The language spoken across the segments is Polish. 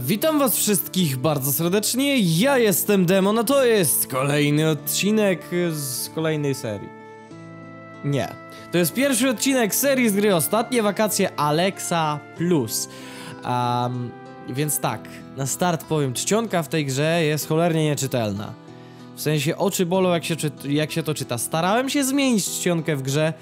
Witam was wszystkich bardzo serdecznie, ja jestem Demon, a to jest kolejny odcinek z kolejnej serii. Nie, to jest pierwszy odcinek serii z gry Ostatnie Wakacje Alexa Plus. Więc tak, na start powiem, czcionka w tej grze jest cholernie nieczytelna. W sensie oczy bolą jak się to czyta. Starałem się zmienić czcionkę w grze,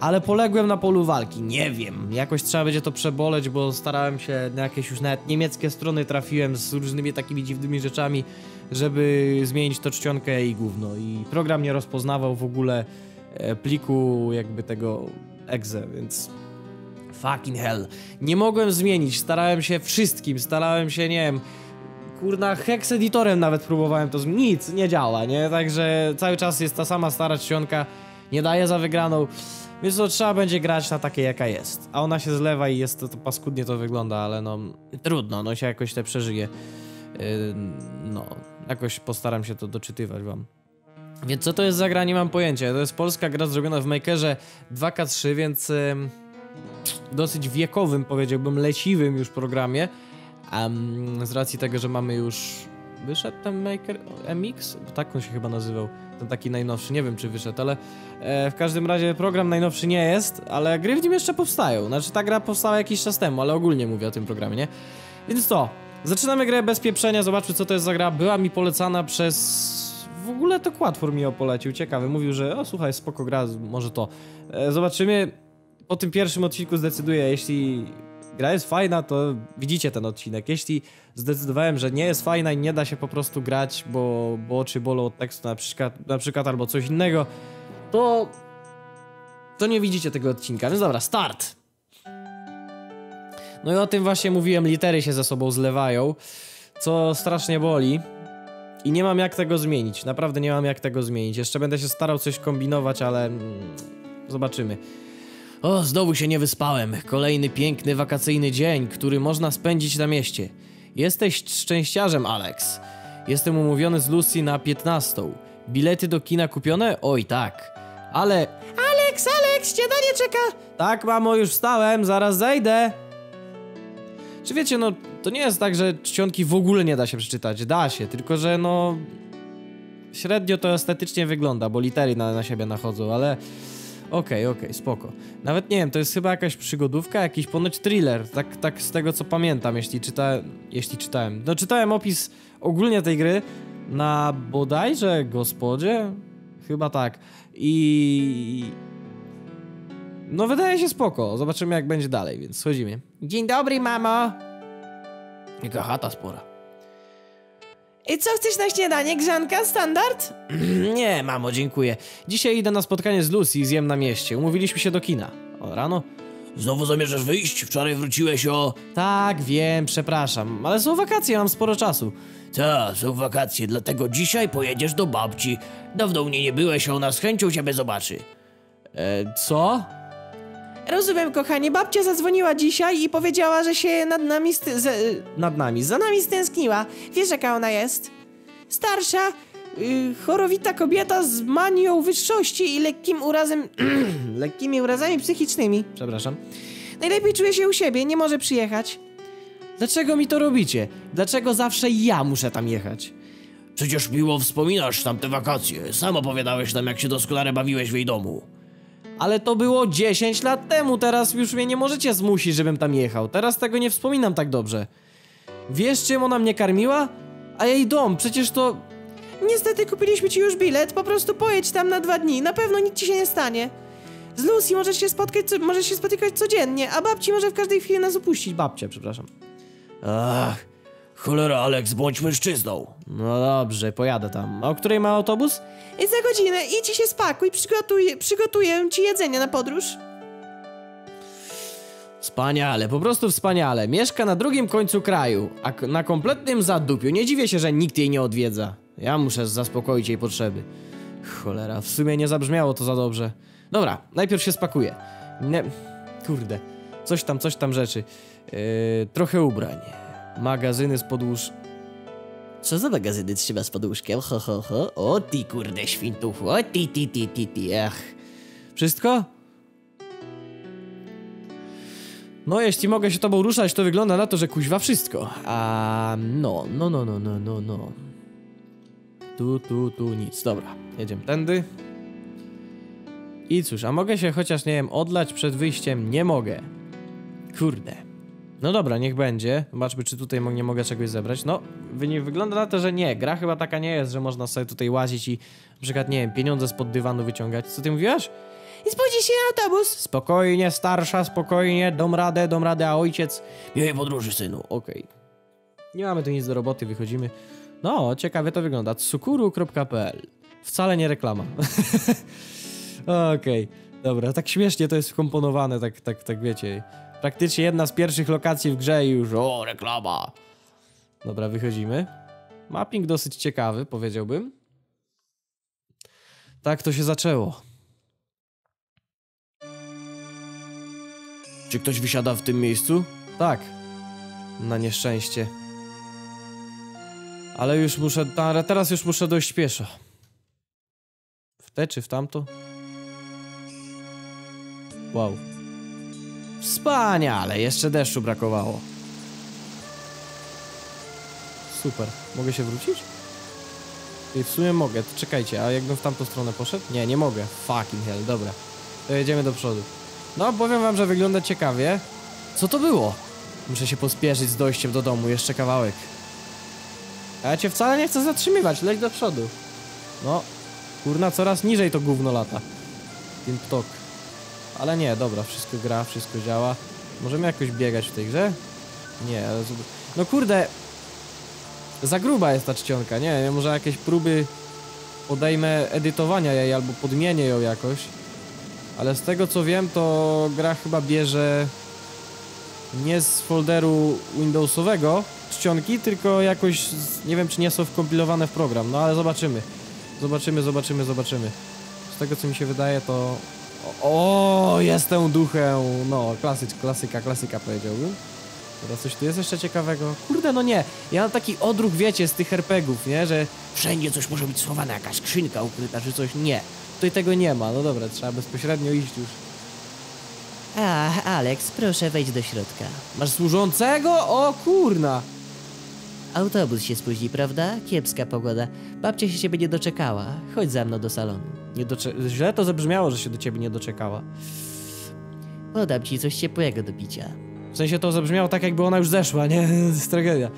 ale poległem na polu walki, nie wiem, jakoś trzeba będzie to przeboleć, bo starałem się na jakieś już nawet niemieckie strony trafiłem z różnymi takimi dziwnymi rzeczami, żeby zmienić to czcionkę i gówno. I program nie rozpoznawał w ogóle pliku jakby tego exe, więc fucking hell. Nie mogłem zmienić, starałem się wszystkim, starałem się, nie wiem, kurna, hex editorem nawet próbowałem to zmienić, nic, nie działa, nie? Także cały czas jest ta sama stara czcionka, nie daje za wygraną. Więc to trzeba będzie grać na takiej jaka jest. A ona się zlewa i jest to paskudnie to wygląda, ale no trudno, no się jakoś te przeżyje. No, jakoś postaram się to doczytywać wam. Więc co to jest za gra, nie mam pojęcia. To jest polska gra zrobiona w Makerze 2K3, więc dosyć wiekowym, powiedziałbym, leciwym już programie. Z racji tego, że mamy już... Wyszedł ten Maker MX? Bo tak on się chyba nazywał. Ten taki najnowszy, nie wiem czy wyszedł, ale w każdym razie program najnowszy nie jest, ale gry w nim jeszcze powstają. Znaczy ta gra powstała jakiś czas temu, ale ogólnie mówię o tym programie, nie? Więc to, zaczynamy grę bez pieprzenia, zobaczmy co to jest za gra. Była mi polecana przez... W ogóle to Quad4MeO polecił, ciekawy. Mówił, że o słuchaj, spoko gra, może to. Zobaczymy, po tym pierwszym odcinku zdecyduję, jeśli... Gra jest fajna, to widzicie ten odcinek. Jeśli zdecydowałem, że nie jest fajna i nie da się po prostu grać, bo oczy bolą od tekstu na przykład albo coś innego, to nie widzicie tego odcinka. Więc dobra, start! No i o tym właśnie mówiłem, litery się ze sobą zlewają, co strasznie boli. I nie mam jak tego zmienić, naprawdę nie mam jak tego zmienić. Jeszcze będę się starał coś kombinować, ale zobaczymy. O, znowu się nie wyspałem. Kolejny piękny wakacyjny dzień, który można spędzić na mieście. Jesteś szczęściarzem, Alex. Jestem umówiony z Lucy na 15. Bilety do kina kupione? Oj, tak. Ale... Alex, Alex, śniadanie czeka! Tak, mamo, już wstałem, zaraz zejdę. Czy wiecie, no, to nie jest tak, że czcionki w ogóle nie da się przeczytać. Da się, tylko że no... Średnio to estetycznie wygląda, bo litery na siebie nachodzą, ale... Okej, spoko. Nawet nie wiem, to jest chyba jakaś przygodówka, jakiś ponoć thriller, tak z tego co pamiętam, jeśli czytałem. No czytałem opis ogólnie tej gry na bodajże Gospodzie? Chyba tak. I... No wydaje się spoko, zobaczymy jak będzie dalej, więc schodzimy. Dzień dobry, mamo! Jaka chata spora. I co chcesz na śniadanie, grzanka? Standard? Nie, mamo, dziękuję. Dzisiaj idę na spotkanie z Lucy i zjem na mieście. Umówiliśmy się do kina. O, rano? Znowu zamierzasz wyjść? Wczoraj wróciłeś o... Tak, wiem, przepraszam. Ale są wakacje, mam sporo czasu. Tak, są wakacje, dlatego dzisiaj pojedziesz do babci. Dawno u niej nie byłeś, a ona z chęcią ciebie zobaczy. Co? Rozumiem, kochanie, babcia zadzwoniła dzisiaj i powiedziała, że się za nami stęskniła. Wiesz, jaka ona jest? Starsza, chorowita kobieta z manią wyższości i lekkimi urazami psychicznymi. Przepraszam. Najlepiej czuje się u siebie, nie może przyjechać. Dlaczego mi to robicie? Dlaczego zawsze ja muszę tam jechać? Przecież miło wspominasz tamte wakacje. Sam opowiadałeś nam, jak się doskonale bawiłeś w jej domu. Ale to było 10 lat temu, teraz już mnie nie możecie zmusić, żebym tam jechał. Teraz tego nie wspominam tak dobrze. Wiesz, czym ona mnie karmiła? A jej dom, przecież to... Niestety kupiliśmy ci już bilet, po prostu pojedź tam na 2 dni, na pewno nic ci się nie stanie. Z Lucy możesz się spotykać codziennie, a babci może w każdej chwili nas opuścić. Babcia, przepraszam. Ach, cholera, Alex, bądź mężczyzną. No dobrze, pojadę tam. A o której ma autobus? I za godzinę idź i się spakuj, przygotuję ci jedzenie na podróż. Wspaniale, po prostu wspaniale. Mieszka na drugim końcu kraju, a na kompletnym zadupiu. Nie dziwię się, że nikt jej nie odwiedza. Ja muszę zaspokoić jej potrzeby. Cholera, w sumie nie zabrzmiało to za dobrze. Dobra, najpierw się spakuję. Nie, kurde, coś tam rzeczy. Trochę ubrań. Magazyny z podłóż... Co za magazyny trzyma z podłóżkiem? Ho, ho, ho. O ty kurde świntuchu, o ty, ach. Wszystko? No jeśli mogę się tobą ruszać, to wygląda na to, że kuźwa wszystko. A no. Tu nic, dobra. Jedziemy tędy. I cóż, a mogę się chociaż, nie wiem, odlać przed wyjściem? Nie mogę. Kurde. No dobra, niech będzie. Zobaczmy, czy tutaj nie mogę czegoś zebrać. No, wygląda na to, że nie. Gra chyba taka nie jest, że można sobie tutaj łazić i na przykład, nie wiem, pieniądze spod dywanu wyciągać. Co ty mówiłaś? I zbudzi się autobus. Spokojnie, starsza, spokojnie. Dam radę, a ojciec... Miłej podróży, synu. Okej. Nie mamy tu nic do roboty, wychodzimy. No, ciekawie to wygląda. Sukuru.pl. Wcale nie reklama. Okej. Dobra, tak śmiesznie to jest wkomponowane, tak wiecie. Praktycznie jedna z pierwszych lokacji w grze i już, o, reklama. Dobra, wychodzimy. Mapping dosyć ciekawy, powiedziałbym. Tak to się zaczęło. Czy ktoś wysiada w tym miejscu? Tak. Na nieszczęście. Ale już muszę, teraz już muszę dojść pieszo. W te czy w tamto? Wow. Wspaniale, jeszcze deszczu brakowało. Super, mogę się wrócić? I w sumie mogę, czekajcie, a jakbym w tamtą stronę poszedł? Nie, nie mogę, fucking hell, dobra. To jedziemy do przodu. No, powiem wam, że wygląda ciekawie. Co to było? Muszę się pospieszyć z dojściem do domu, jeszcze kawałek. A ja cię wcale nie chcę zatrzymywać, leć do przodu. No, kurna, coraz niżej to gówno lata. Tym ptok. Ale nie, dobra, wszystko gra, wszystko działa. Możemy jakoś biegać w tej grze? Nie, no kurde. Za gruba jest ta czcionka, nie? Może jakieś próby podejmę edytowania jej albo podmienię ją jakoś. Ale z tego co wiem, to gra chyba bierze nie z folderu Windowsowego czcionki, tylko jakoś, nie wiem czy nie są wkompilowane w program, no ale zobaczymy. Zobaczymy. Z tego co mi się wydaje to... O, jestem duchem. No, klasyka powiedziałbym. Teraz coś tu jest jeszcze ciekawego. Kurde, no nie, ja mam taki odruch, wiecie, z tych RPGów, nie? Że wszędzie coś może być schowane, jakaś skrzynka ukryta czy coś, nie. Tutaj tego nie ma, no dobra, trzeba bezpośrednio iść już. Ach, Alex, proszę wejdź do środka. Masz służącego? O kurna! Autobus się spóźni, prawda? Kiepska pogoda. Babcia się ciebie nie doczekała. Chodź za mną do salonu. Źle to zabrzmiało, że się do ciebie nie doczekała. Podam ci coś ciepłego do picia. W sensie to zabrzmiało tak, jakby ona już zeszła, nie? To jest tragedia.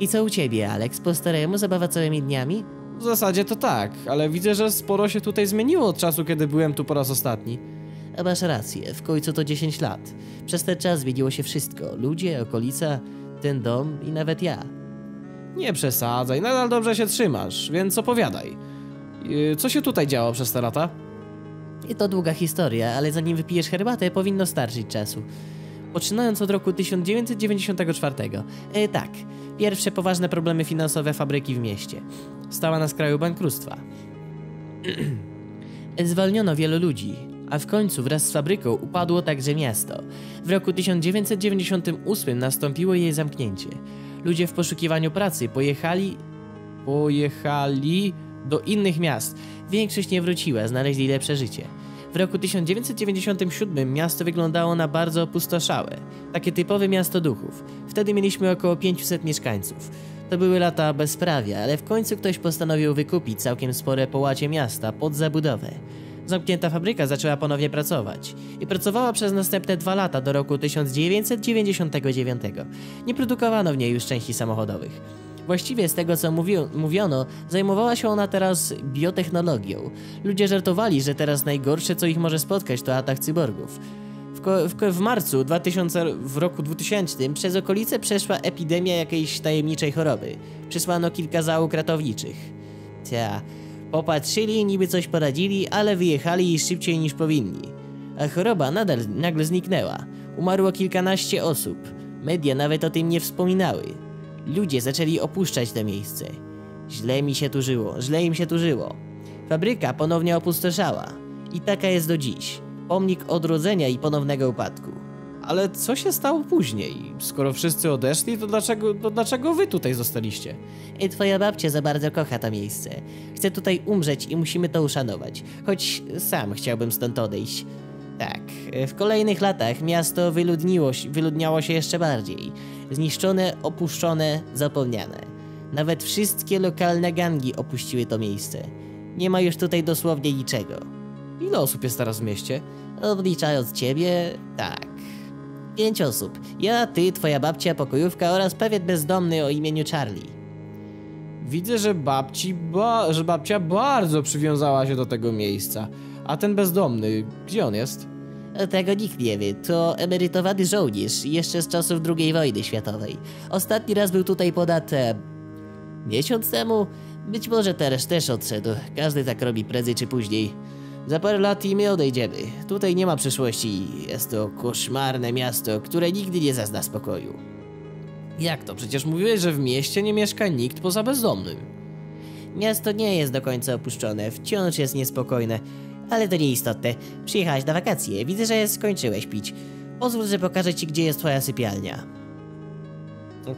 I co u ciebie, Alex? Po staremu zabawa całymi dniami? W zasadzie to tak, ale widzę, że sporo się tutaj zmieniło od czasu, kiedy byłem tu po raz ostatni. A masz rację, w końcu to 10 lat. Przez ten czas zmieniło się wszystko. Ludzie, okolica, ten dom i nawet ja. Nie przesadzaj, nadal dobrze się trzymasz, więc opowiadaj. Co się tutaj działo przez te lata? I to długa historia, ale zanim wypijesz herbatę, powinno starczyć czasu. Poczynając od roku 1994. Tak, pierwsze poważne problemy finansowe fabryki w mieście. Stała na skraju bankructwa. Zwolniono wielu ludzi, a w końcu wraz z fabryką upadło także miasto. W roku 1998 nastąpiło jej zamknięcie. Ludzie w poszukiwaniu pracy pojechali do innych miast. Większość nie wróciła, znaleźli lepsze życie. W roku 1997 miasto wyglądało na bardzo opustoszałe. Takie typowe miasto duchów. Wtedy mieliśmy około 500 mieszkańców. To były lata bezprawia, ale w końcu ktoś postanowił wykupić całkiem spore połacie miasta pod zabudowę. Zamknięta fabryka zaczęła ponownie pracować i pracowała przez następne 2 lata do roku 1999. Nie produkowano w niej już części samochodowych. Właściwie z tego co mówiono, zajmowała się ona teraz biotechnologią. Ludzie żartowali, że teraz najgorsze co ich może spotkać to atak cyborgów. W marcu roku 2000 przez okolice przeszła epidemia jakiejś tajemniczej choroby. Przysłano kilka załóg ratowniczych. Popatrzyli, niby coś poradzili, ale wyjechali szybciej niż powinni. A choroba nagle zniknęła. Umarło kilkanaście osób. Media nawet o tym nie wspominały. Ludzie zaczęli opuszczać to miejsce. Źle im się tu żyło. Fabryka ponownie opustoszała. I taka jest do dziś. Pomnik odrodzenia i ponownego upadku. Ale co się stało później? Skoro wszyscy odeszli, to dlaczego wy tutaj zostaliście? I twoja babcia za bardzo kocha to miejsce. Chce tutaj umrzeć i musimy to uszanować. Choć sam chciałbym stąd odejść. Tak, w kolejnych latach miasto wyludniało się jeszcze bardziej. Zniszczone, opuszczone, zapomniane. Nawet wszystkie lokalne gangi opuściły to miejsce. Nie ma już tutaj dosłownie niczego. Ile osób jest teraz w mieście? Odliczając ciebie, tak. 5 osób. Ja, ty, twoja babcia, pokojówka oraz pewien bezdomny o imieniu Charlie. Widzę, że babcia bardzo przywiązała się do tego miejsca. A ten bezdomny, gdzie on jest? Tego nikt nie wie. To emerytowany żołnierz, jeszcze z czasów II wojny światowej. Ostatni raz był tutaj ponad... miesiąc temu? Być może teraz też odszedł. Każdy tak robi prędzej czy później. Za parę lat i my odejdziemy. Tutaj nie ma przyszłości. Jest to koszmarne miasto, które nigdy nie zazna spokoju. Jak to? Przecież mówiłeś, że w mieście nie mieszka nikt poza bezdomnym. Miasto nie jest do końca opuszczone. Wciąż jest niespokojne. Ale to nieistotne. Przyjechałeś na wakacje. Widzę, że skończyłeś pić. Pozwól, że pokażę ci, gdzie jest twoja sypialnia.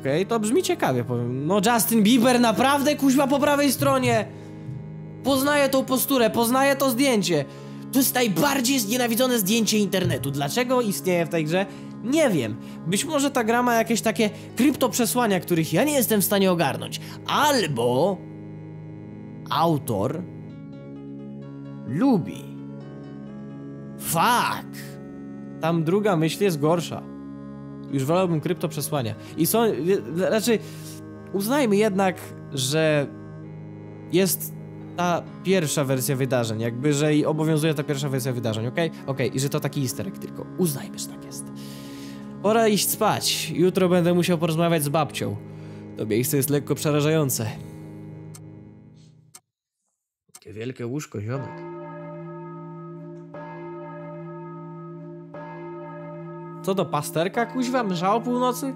Okej, to brzmi ciekawie, powiem. No Justin Bieber, naprawdę kuźwa po prawej stronie! Poznaję tą posturę, poznaję to zdjęcie. To jest najbardziej znienawidzone zdjęcie internetu. Dlaczego istnieje w tej grze? Nie wiem. Być może ta gra ma jakieś takie kryptoprzesłania, których ja nie jestem w stanie ogarnąć. Albo... autor... lubi. Fuck! Tam druga myśl jest gorsza. Już wolałbym kryptoprzesłania. I są... raczej... uznajmy jednak, że... jest... ta pierwsza wersja wydarzeń, jakby, że i obowiązuje ta pierwsza wersja wydarzeń, okej, i że to taki easter egg tylko, uznajmy, że tak jest. Pora iść spać, jutro będę musiał porozmawiać z babcią. To miejsce jest lekko przerażające. Jakie wielkie łóżko, ziomek. Co do pasterka, kuźwa, mża o północy?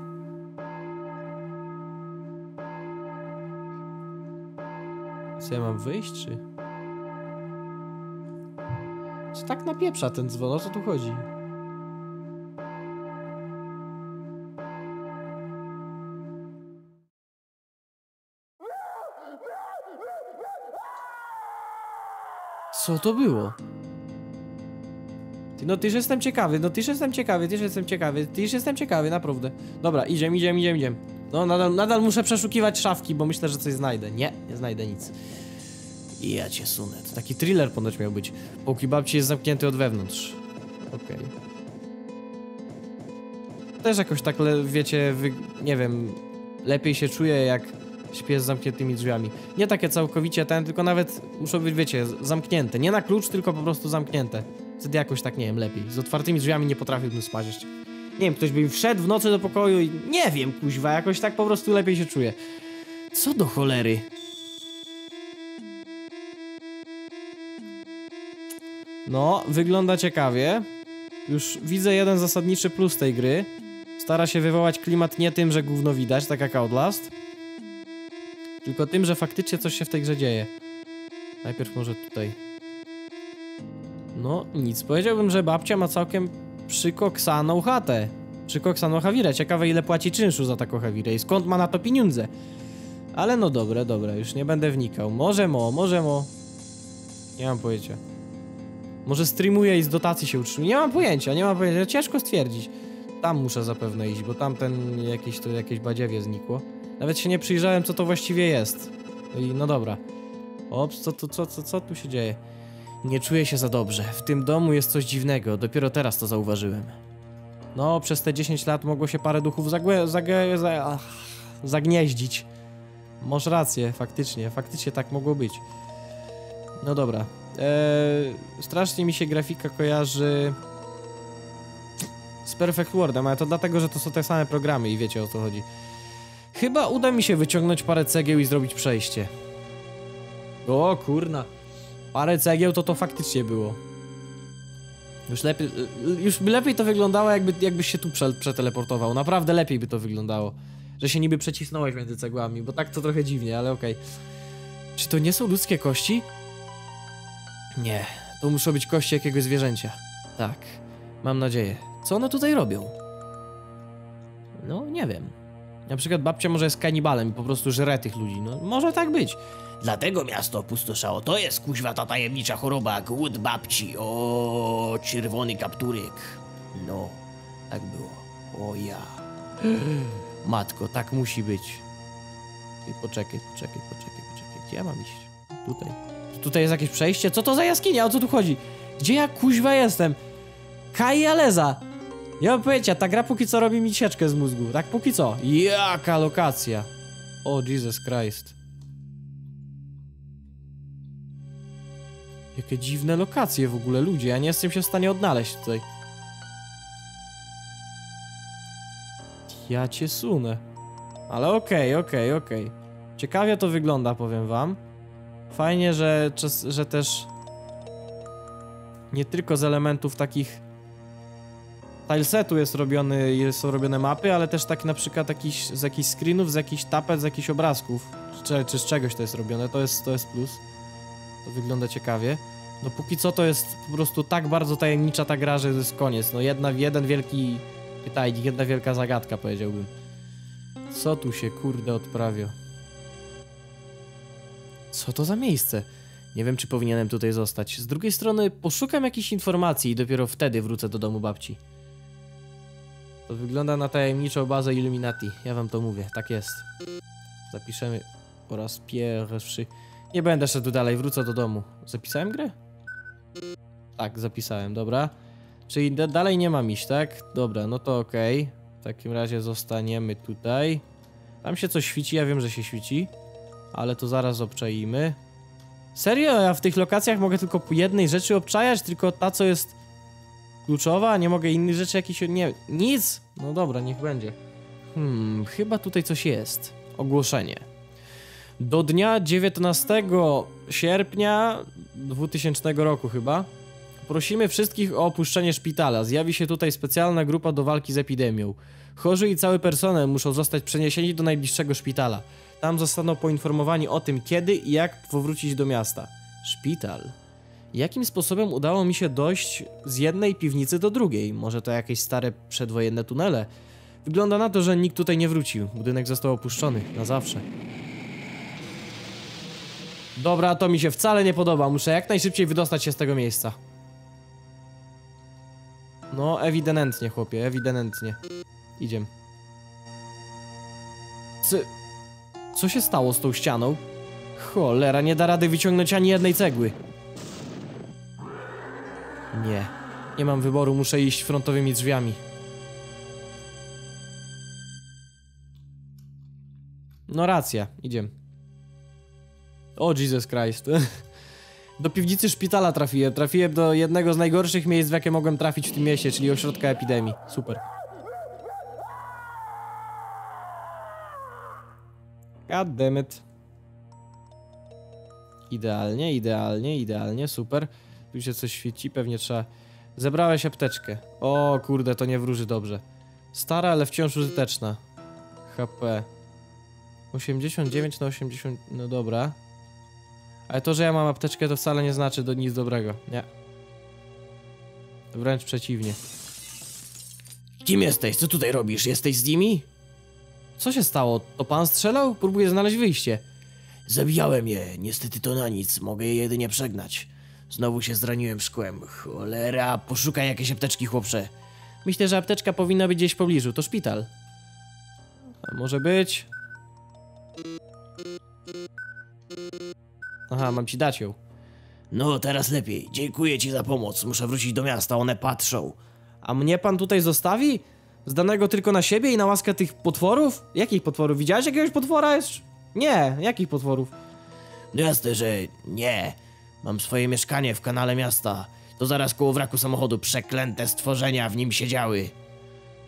Co ja mam wyjść, czy... co tak napieprza ten dzwon, o co tu chodzi? Co to było? No tyż jestem ciekawy, naprawdę. Dobra, idziemy. No nadal muszę przeszukiwać szafki, bo myślę, że coś znajdę. Nie, nie znajdę nic. Ja cię sunę. To taki thriller ponoć miał być. Pokój babci jest zamknięty od wewnątrz. Okej. Też jakoś tak, wiecie, nie wiem, lepiej się czuję, jak śpię z zamkniętymi drzwiami. Nie takie całkowicie ten, tylko nawet muszą być, wiecie, zamknięte. Nie na klucz, tylko po prostu zamknięte. Wtedy jakoś tak, nie wiem, lepiej. Z otwartymi drzwiami nie potrafiłbym spać jeszcze. Nie wiem, ktoś by mi wszedł w nocy do pokoju i... nie wiem, kuźwa, jakoś tak po prostu lepiej się czuję. Co do cholery? No, wygląda ciekawie. Już widzę jeden zasadniczy plus tej gry. Stara się wywołać klimat nie tym, że gówno widać, tak jak Outlast, tylko tym, że faktycznie coś się w tej grze dzieje. Najpierw może tutaj. No, nic. Powiedziałbym, że babcia ma całkiem przykoksaną chatę. Przykoksaną chawirę. Ciekawe, ile płaci czynszu za taką chawirę i skąd ma na to pieniądze. Ale no dobre, już nie będę wnikał. Może mo. Nie mam pojęcia. Może streamuje i z dotacji się utrzymuje. Nie mam pojęcia, Ciężko stwierdzić. Tam muszę zapewne iść, bo tamten jakieś to badziewie znikło. Nawet się nie przyjrzałem, co to właściwie jest. I no dobra. Ops, co tu się dzieje? Nie czuję się za dobrze. W tym domu jest coś dziwnego. Dopiero teraz to zauważyłem. No, przez te 10 lat mogło się parę duchów zagnieździć. Masz rację, faktycznie tak mogło być. No dobra. Strasznie mi się grafika kojarzy z Perfect Worldem, ale to dlatego, że to są te same programy i wiecie, o co chodzi. Chyba uda mi się wyciągnąć parę cegieł i zrobić przejście. O kurna. Parę cegieł to faktycznie było. Już by lepiej to wyglądało, jakbyś się tu przeteleportował. Naprawdę lepiej by to wyglądało. Że się niby przecisnąłeś między cegłami, bo tak to trochę dziwnie, ale okej. Czy to nie są ludzkie kości? Nie, to muszą być kości jakiegoś zwierzęcia. Tak, mam nadzieję. Co one tutaj robią? No, nie wiem. Na przykład babcia może jest kanibalem i po prostu żre tych ludzi, no może tak być. Dlatego miasto opustoszało, to jest kuźwa ta tajemnicza choroba, głód babci, o czerwony kapturek. No, tak było, o ja. Matko, tak musi być. Poczekaj, gdzie ja mam iść? Tutaj. Tutaj jest jakieś przejście? Co to za jaskinia, o co tu chodzi? Gdzie ja kuźwa jestem? Kai Aleza! Nie mam pojęcia, ta gra póki co robi mi sieczkę z mózgu, tak póki co. Jaka lokacja! O Jesus Christ. Jakie dziwne lokacje w ogóle, ludzie, ja nie jestem się w stanie odnaleźć tutaj. Ja cię sunę. Ale okej. Ciekawie to wygląda, powiem wam. Fajnie, że też nie tylko z elementów takich tilesetu są robione mapy, ale też tak na przykład z jakichś screenów, z jakichś tapet, z jakichś obrazków, czy z czegoś to jest robione, to jest plus. To wygląda ciekawie. No póki co to jest po prostu tak bardzo tajemnicza ta gra, że to jest koniec. No jeden wielki pytajnik, jedna wielka zagadka, powiedziałbym. Co tu się kurde odprawia? Co to za miejsce? Nie wiem, czy powinienem tutaj zostać. Z drugiej strony poszukam jakichś informacji i dopiero wtedy wrócę do domu babci. To wygląda na tajemniczą bazę Illuminati. Ja wam to mówię, tak jest. Zapiszemy po raz pierwszy. Nie będę szedł dalej, wrócę do domu. Zapisałem grę? Tak, zapisałem, dobra. Czyli dalej nie mam iść, tak? Dobra, no to okej. W takim razie zostaniemy tutaj. Tam się coś świeci, ja wiem, że się świeci. Ale to zaraz obczaimy. Serio? Ja w tych lokacjach mogę tylko jednej rzeczy obczajać? Tylko ta, co jest kluczowa? A nie mogę innych rzeczy jakichś... Nie... Nic! No dobra, niech będzie. Chyba tutaj coś jest. Ogłoszenie. Do dnia 19 sierpnia 2000 roku chyba. Prosimy wszystkich o opuszczenie szpitala. Zjawi się tutaj specjalna grupa do walki z epidemią. Chorzy i cały personel muszą zostać przeniesieni do najbliższego szpitala. Tam zostaną poinformowani o tym, kiedy i jak powrócić do miasta. Szpital. Jakim sposobem udało mi się dojść z jednej piwnicy do drugiej? Może to jakieś stare przedwojenne tunele? Wygląda na to, że nikt tutaj nie wrócił. Budynek został opuszczony na zawsze. Dobra, to mi się wcale nie podoba. Muszę jak najszybciej wydostać się z tego miejsca. No, ewidentnie, chłopie, ewidentnie. Idziemy. Co się stało z tą ścianą? Cholera, nie da rady wyciągnąć ani jednej cegły. Nie. Nie mam wyboru, muszę iść frontowymi drzwiami. No racja, idziemy. O Jesus Christ. Do piwnicy szpitala trafiłem do jednego z najgorszych miejsc, w jakie mogłem trafić w tym mieście, czyli ośrodka epidemii. Super. God damn it. Idealnie, super. Tu się coś świeci, pewnie trzeba... Zebrałeś apteczkę. O kurde, to nie wróży dobrze. Stara, ale wciąż użyteczna. HP 89 na 80. No dobra. Ale to, że ja mam apteczkę, to wcale nie znaczy nic dobrego, nie. Wręcz przeciwnie. Kim jesteś? Co tutaj robisz? Jesteś z nimi? Co się stało? To pan strzelał? Próbuję znaleźć wyjście. Zabijałem je. Niestety to na nic. Mogę je jedynie przegnać. Znowu się zraniłem szkłem. Cholera, poszukaj jakiejś apteczki, chłopcze. Myślę, że apteczka powinna być gdzieś w pobliżu. To szpital. A może być... Aha, mam ci dać ją. No, teraz lepiej. Dziękuję ci za pomoc. Muszę wrócić do miasta, one patrzą. A mnie pan tutaj zostawi? Zdanego tylko na siebie i na łaskę tych potworów? Jakich potworów? Widziałeś jakiegoś potwora? Nie, jakich potworów? No jasne, że nie. Mam swoje mieszkanie w kanale miasta. To zaraz koło wraku samochodu. Przeklęte stworzenia w nim siedziały.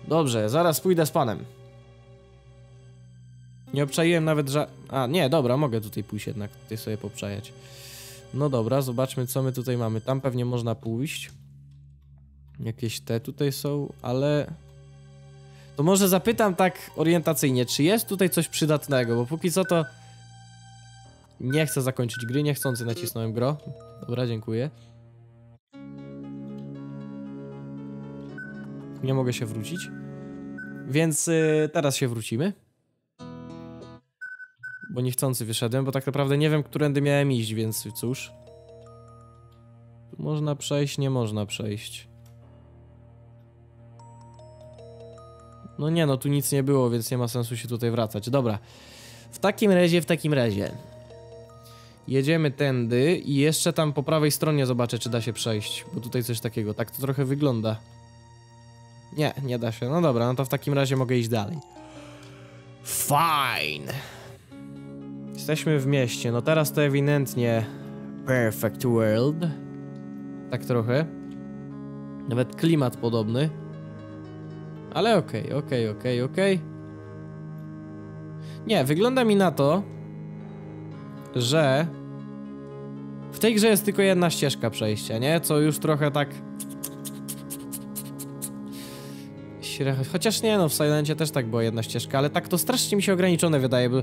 Dobrze, zaraz pójdę z panem. Nie obczaiłem nawet, że... A, nie, dobra, mogę tutaj pójść jednak, tutaj sobie poprzejać. No dobra, zobaczmy, co my tutaj mamy. Tam pewnie można pójść. Jakieś te tutaj są, ale... To może zapytam tak orientacyjnie, czy jest tutaj coś przydatnego, bo póki co to... Nie chcę zakończyć gry, niechcący nacisnąłem gro. Dobra, dziękuję. Nie mogę się wrócić. Więc teraz się wrócimy. Bo niechcący wyszedłem, bo tak naprawdę nie wiem, którędy miałem iść, więc cóż. Tu można przejść, nie można przejść. No nie, no tu nic nie było, więc nie ma sensu się tutaj wracać. Dobra. W takim razie. Jedziemy tędy i jeszcze tam po prawej stronie zobaczę, czy da się przejść. Bo tutaj coś takiego. Tak to trochę wygląda. Nie, nie da się. No dobra, no to w takim razie mogę iść dalej. Fine. Jesteśmy w mieście. No teraz to ewidentnie Perfect World. Tak trochę. Nawet klimat podobny. Ale okej. Nie, wygląda mi na to, że w tej grze jest tylko jedna ścieżka przejścia, nie? Co już trochę tak... Chociaż nie, no w Silencie też tak była jedna ścieżka, ale tak to strasznie mi się ograniczone wydaje, bo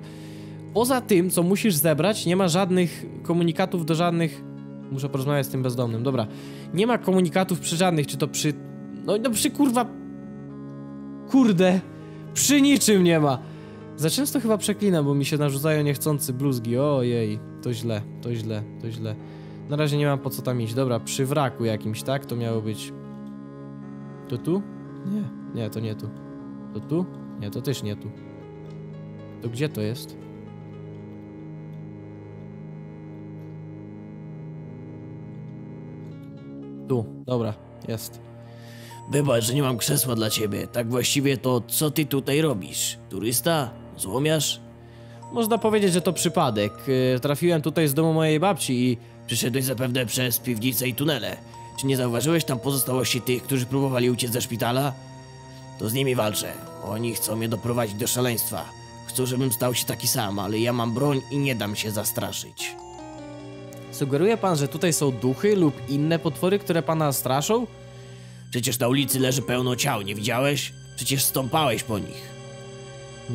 poza tym, co musisz zebrać, nie ma żadnych komunikatów do żadnych... Muszę porozmawiać z tym bezdomnym, dobra. Nie ma komunikatów przy żadnych, czy to przy... No przy kurwa... Kurde, przy niczym nie ma. Za często chyba przeklinam, bo mi się narzucają niechcący bluzgi. Ojej, to źle. Na razie nie mam po co tam iść. Dobra, przy wraku jakimś, tak? To miało być... To tu? Nie, to nie tu. To tu? Nie, to też nie tu. To gdzie to jest? Tu, dobra, jest. Wybacz, że nie mam krzesła dla ciebie. Tak właściwie to co ty tutaj robisz? Turysta? Złomiarz? Można powiedzieć, że to przypadek. Trafiłem tutaj z domu mojej babci i... Przyszedłeś zapewne przez piwnice i tunele. Czy nie zauważyłeś tam pozostałości tych, którzy próbowali uciec ze szpitala? To z nimi walczę. Oni chcą mnie doprowadzić do szaleństwa. Chcą, żebym stał się taki sam, ale ja mam broń i nie dam się zastraszyć. Sugeruje pan, że tutaj są duchy lub inne potwory, które pana straszą? Przecież na ulicy leży pełno ciał, nie widziałeś? Przecież stąpałeś po nich.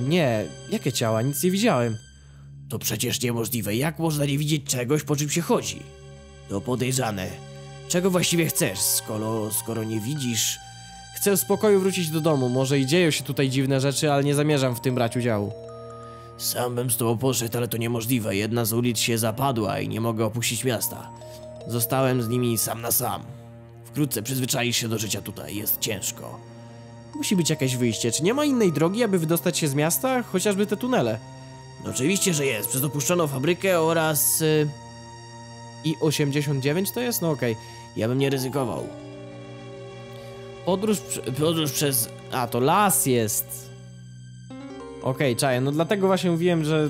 Nie, jakie ciała? Nic nie widziałem. To przecież niemożliwe. Jak można nie widzieć czegoś, po czym się chodzi? To podejrzane. Czego właściwie chcesz, skoro nie widzisz? Chcę w spokoju wrócić do domu. Może i dzieją się tutaj dziwne rzeczy, ale nie zamierzam w tym brać udziału. Sam bym z tobą poszedł, ale to niemożliwe. Jedna z ulic się zapadła i nie mogę opuścić miasta. Zostałem z nimi sam na sam. Wkrótce przyzwyczaisz się do życia tutaj, jest ciężko. Musi być jakieś wyjście, czy nie ma innej drogi, aby wydostać się z miasta? Chociażby te tunele. No oczywiście, że jest, przez opuszczoną fabrykę oraz... I 89 to jest? No okej. Ja bym nie ryzykował. Podróż przez... A, to las jest. Okej, czaję, no dlatego właśnie mówiłem, że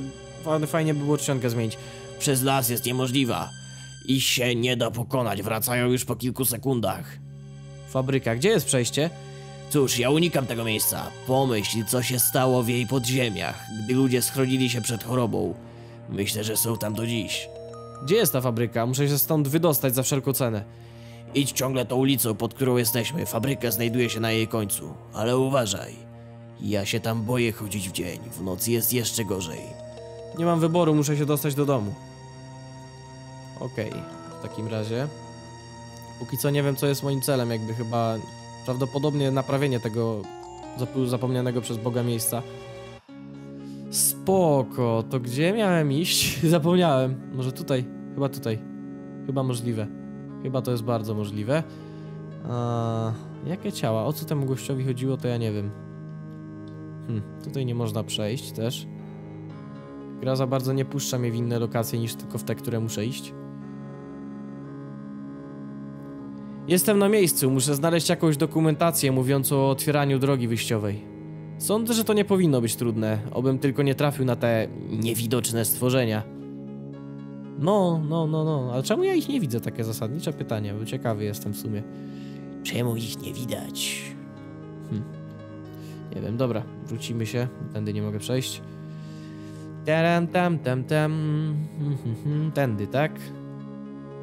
fajnie by było czcionkę zmienić. Przez las jest niemożliwa. I się nie da pokonać, wracają już po kilku sekundach. Fabryka, gdzie jest przejście? Cóż, ja unikam tego miejsca. Pomyśl, co się stało w jej podziemiach, gdy ludzie schronili się przed chorobą. Myślę, że są tam do dziś. Gdzie jest ta fabryka? Muszę się stąd wydostać za wszelką cenę. Idź ciągle tą ulicą, pod którą jesteśmy. Fabryka znajduje się na jej końcu. Ale uważaj. Ja się tam boję chodzić w dzień. W nocy jest jeszcze gorzej. Nie mam wyboru, muszę się dostać do domu. Okej, w takim razie. Póki co nie wiem, co jest moim celem, jakby chyba prawdopodobnie naprawienie tego zapomnianego przez Boga miejsca. Spoko, to gdzie miałem iść? Zapomniałem. Może tutaj. Chyba możliwe. Chyba to jest bardzo możliwe. Jakie ciała? O co temu gościowi chodziło, to ja nie wiem. Tutaj nie można przejść też. Gra za bardzo nie puszcza mnie w inne lokacje niż tylko w te, które muszę iść. Jestem na miejscu, muszę znaleźć jakąś dokumentację mówiącą o otwieraniu drogi wyjściowej. Sądzę, że to nie powinno być trudne, obym tylko nie trafił na te niewidoczne stworzenia. No, ale czemu ja ich nie widzę? Takie zasadnicze pytanie, bo ciekawy jestem w sumie. Czemu ich nie widać? Nie wiem, dobra, wrócimy się, tędy nie mogę przejść. Tędy, tak?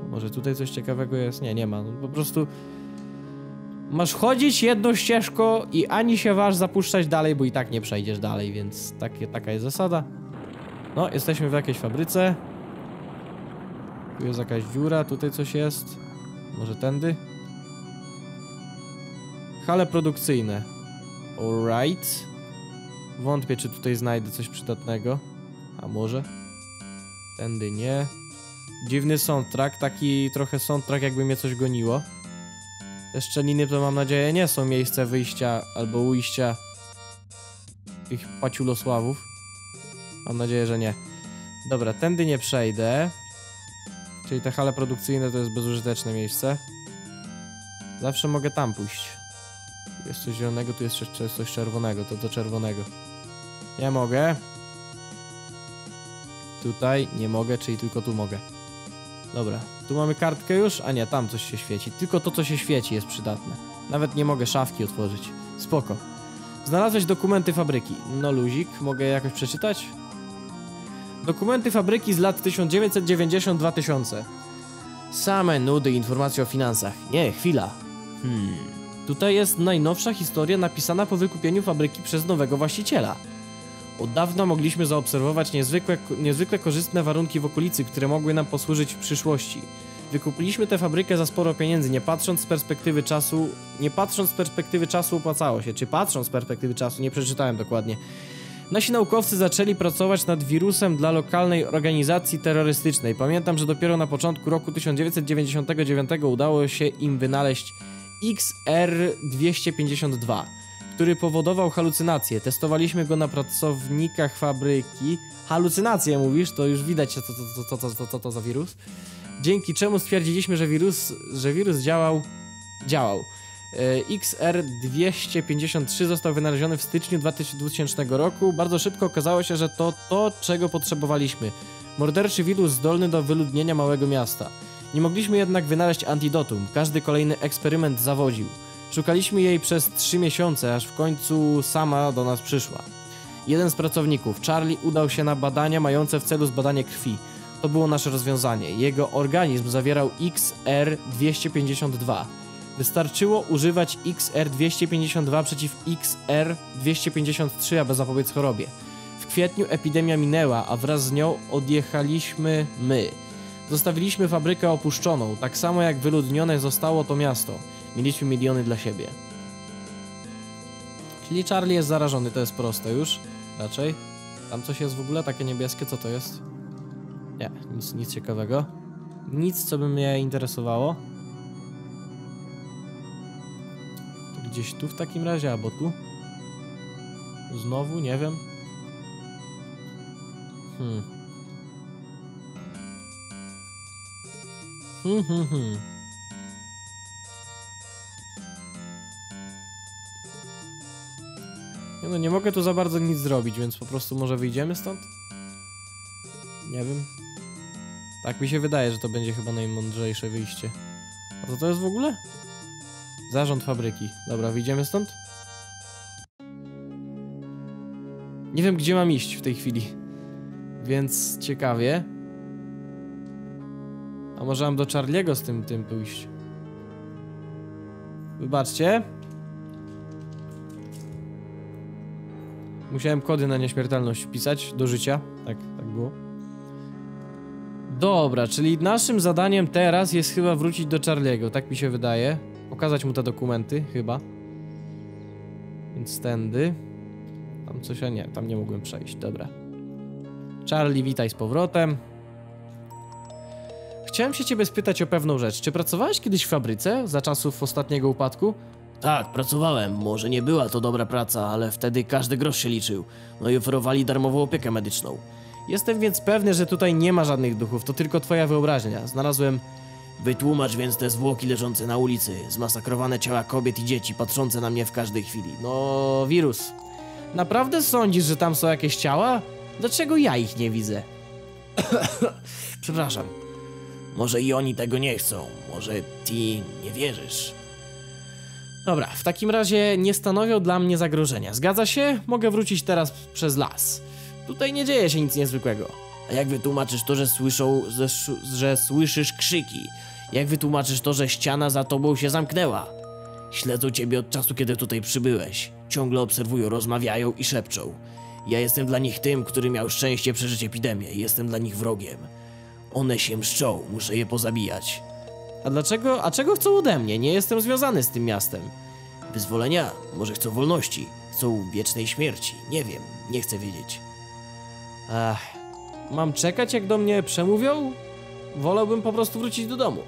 Może tutaj coś ciekawego jest? Nie, nie ma. No, po prostu masz chodzić jedną ścieżką i ani się waż zapuszczać dalej, bo i tak nie przejdziesz dalej, więc taka jest zasada. No, jesteśmy w jakiejś fabryce. Tu jest jakaś dziura, tutaj coś jest. Może tędy? Hale produkcyjne. Alright. Wątpię, czy tutaj znajdę coś przydatnego. A może? Tędy nie. Dziwny soundtrack, taki trochę soundtrack jakby mnie coś goniło. Te szczeliny to mam nadzieję nie są miejsce wyjścia albo ujścia tych paciulosławów. Mam nadzieję, że nie. Dobra, tędy nie przejdę. Czyli te hale produkcyjne to jest bezużyteczne miejsce. Zawsze mogę tam pójść. Tu jest coś zielonego, tu jest jeszcze coś czerwonego, to do czerwonego. Nie mogę. Tutaj nie mogę, czyli tylko tu mogę. Dobra, tu mamy kartkę już, a nie, tam coś się świeci. Tylko to, co się świeci jest przydatne. Nawet nie mogę szafki otworzyć. Spoko. Znalazłeś dokumenty fabryki. No luzik, mogę jakoś przeczytać? Dokumenty fabryki z lat 1990–2000. Same nudy, informacje o finansach. Nie, chwila. Tutaj jest najnowsza historia napisana po wykupieniu fabryki przez nowego właściciela. Od dawna mogliśmy zaobserwować niezwykle korzystne warunki w okolicy, które mogły nam posłużyć w przyszłości. Wykupiliśmy tę fabrykę za sporo pieniędzy, nie patrząc z perspektywy czasu opłacało się. Czy patrząc z perspektywy czasu, nie przeczytałem dokładnie. Nasi naukowcy zaczęli pracować nad wirusem dla lokalnej organizacji terrorystycznej. Pamiętam, że dopiero na początku roku 1999 udało się im wynaleźć XR252, który powodował halucynacje. Testowaliśmy go na pracownikach fabryki. Halucynacje mówisz? To już widać, co to za wirus. Dzięki czemu stwierdziliśmy, że wirus działał. XR253 został wynaleziony w styczniu 2000 roku. Bardzo szybko okazało się, że to czego potrzebowaliśmy. Morderczy wirus zdolny do wyludnienia małego miasta. Nie mogliśmy jednak wynaleźć antidotum. Każdy kolejny eksperyment zawodził. Szukaliśmy jej przez 3 miesiące, aż w końcu sama do nas przyszła. Jeden z pracowników, Charlie, udał się na badania mające w celu zbadanie krwi. To było nasze rozwiązanie. Jego organizm zawierał XR252. Wystarczyło używać XR252 przeciw XR253, aby zapobiec chorobie. W kwietniu epidemia minęła, a wraz z nią odjechaliśmy my. Zostawiliśmy fabrykę opuszczoną, tak samo jak wyludnione zostało to miasto. Mieliśmy miliony dla siebie. Czyli Charlie jest zarażony, to jest proste już. Raczej. Tam coś jest w ogóle takie niebieskie, co to jest? Nie, nic ciekawego. Nic, co by mnie interesowało. Gdzieś tu w takim razie, albo tu. Znowu, nie wiem. No nie mogę tu za bardzo nic zrobić, więc po prostu może wyjdziemy stąd? Nie wiem. Tak mi się wydaje, że to będzie chyba najmądrzejsze wyjście. A co to jest w ogóle? Zarząd fabryki. Dobra, wyjdziemy stąd? Nie wiem, gdzie mam iść w tej chwili. Więc ciekawie. A może mam do Charliego z tym pójść? Wybaczcie. Musiałem kody na nieśmiertelność wpisać do życia. Tak było. Dobra, czyli naszym zadaniem teraz jest chyba wrócić do Charliego, tak mi się wydaje. Pokazać mu te dokumenty, chyba. Więc tędy. Tam coś, a nie, tam nie mogłem przejść, dobra. Charlie, witaj z powrotem. Chciałem się ciebie spytać o pewną rzecz. Czy pracowałeś kiedyś w fabryce za czasów ostatniego upadku? Tak, pracowałem. Może nie była to dobra praca, ale wtedy każdy grosz się liczył. No i oferowali darmową opiekę medyczną. Jestem więc pewny, że tutaj nie ma żadnych duchów, to tylko twoja wyobraźnia. Znalazłem... Wytłumacz więc te zwłoki leżące na ulicy, zmasakrowane ciała kobiet i dzieci, patrzące na mnie w każdej chwili. No, wirus. Naprawdę sądzisz, że tam są jakieś ciała? Dlaczego ja ich nie widzę? Przepraszam. Może i oni tego nie chcą. Może ty nie wierzysz. Dobra, w takim razie nie stanowią dla mnie zagrożenia. Zgadza się? Mogę wrócić teraz przez las. Tutaj nie dzieje się nic niezwykłego. A jak wytłumaczysz to, że słyszysz krzyki? Jak wytłumaczysz to, że ściana za tobą się zamknęła? Śledzą ciebie od czasu, kiedy tutaj przybyłeś. Ciągle obserwują, rozmawiają i szepczą. Ja jestem dla nich tym, który miał szczęście przeżyć epidemię. Jestem dla nich wrogiem. One się mszczą, muszę je pozabijać. A czego chcą ode mnie? Nie jestem związany z tym miastem. Wyzwolenia? Może chcą wolności? Chcą wiecznej śmierci? Nie wiem, nie chcę wiedzieć. Ach, Mam czekać, jak do mnie przemówią? Wolałbym po prostu wrócić do domu.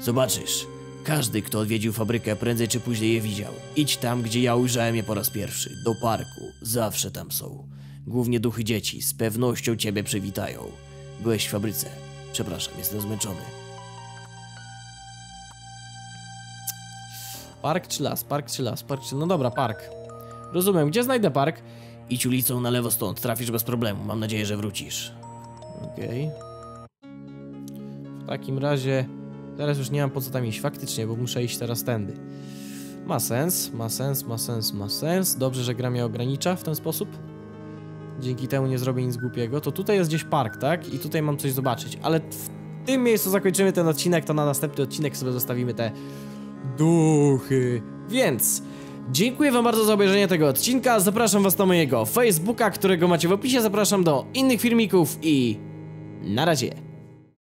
Zobaczysz. Każdy, kto odwiedził fabrykę, prędzej czy później je widział. Idź tam, gdzie ja ujrzałem je po raz pierwszy. Do parku. Zawsze tam są. Głównie duchy dzieci. Z pewnością ciebie przywitają. Byłeś w fabryce. Przepraszam, jestem zmęczony. Park czy las? Park czy las? Park czy... No dobra, park. Rozumiem. Gdzie znajdę park? Idź ulicą na lewo stąd. Trafisz bez problemu. Mam nadzieję, że wrócisz. Okej. W takim razie... Teraz już nie mam po co tam iść faktycznie, bo muszę iść teraz tędy. Ma sens, ma sens, ma sens, ma sens. Dobrze, że gra mnie ogranicza w ten sposób. Dzięki temu nie zrobię nic głupiego. To tutaj jest gdzieś park, tak? I tutaj mam coś zobaczyć. Ale w tym miejscu zakończymy ten odcinek, to na następny odcinek sobie zostawimy te duchy. Więc... Dziękuję wam bardzo za obejrzenie tego odcinka. Zapraszam was na mojego Facebooka, którego macie w opisie. Zapraszam do innych filmików i... Na razie.